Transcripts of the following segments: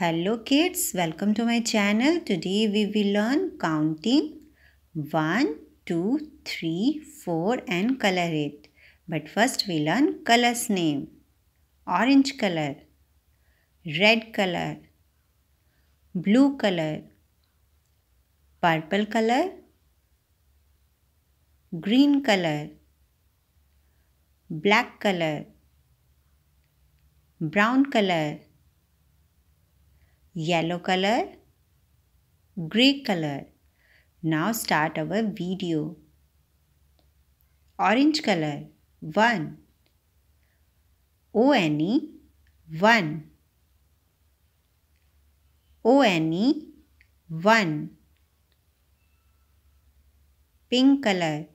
Hello kids, welcome to my channel. Today we will learn counting 1, 2, 3, 4 and color it. But first we learn color's name. Orange color, red color, blue color, purple color, green color, black color, brown color, yellow color, grey color. Now start our video. Orange color, 1, O-N-E, 1, O-N-E, 1. Pink color,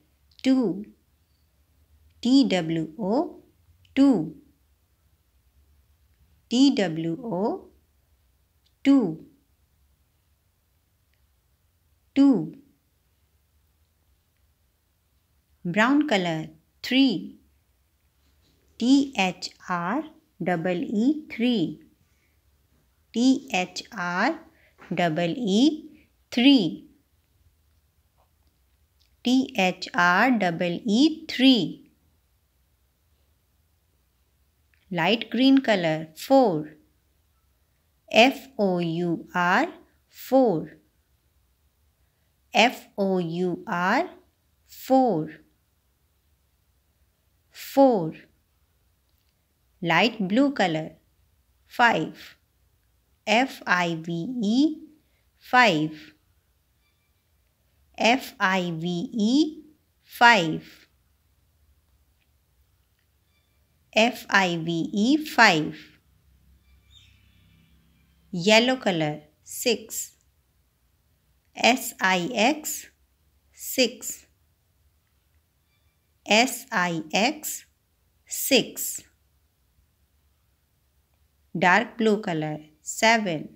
2, T-W-O, 2, T-W-O, 2, 2. Brown color, 3, T-H-R-E-E, 3, T-H-R-E-E, 3, T-H-R-E-E, 3. Light green color, 4, F-O-U-R, 4, F-O-U-R, 4, 4. Light blue color, 5, F-I-V-E, 5, F-I-V-E, 5, F-I-V-E, 5. Yellow color, 6, S-I-X, 6, S-I-X, 6. Dark blue color, 7,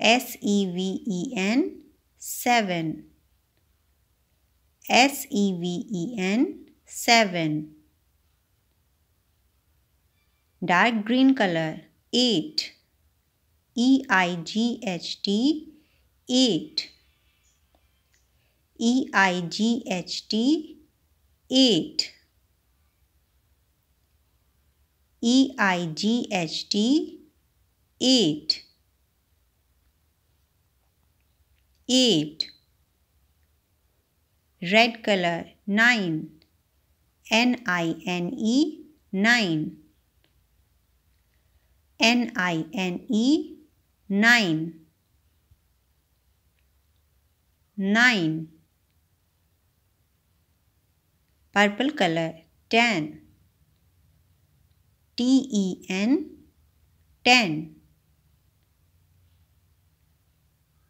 S-E-V-E-N, 7, S-E-V-E-N, 7. Dark green color, 8, E-I-G-H-T, 8, E-I-G-H-T, 8, E-I-G-H-T, 8, 8. Red color, 9, N-I-N-E, 9, N-I-N-E, 9, 9. Purple color, 10, T-E-N, 10,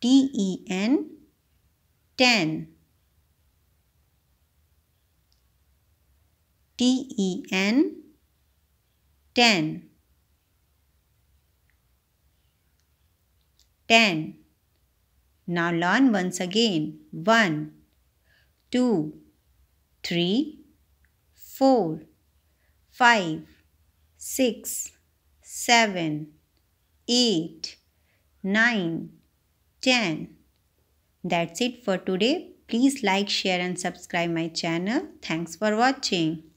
T-E-N, 10, T-E-N, 10, 10. Now learn once again. 1, 2, 3, 4, 5, 6, 7, 8, 9, 10. That's it for today. Please like, share and subscribe my channel. Thanks for watching.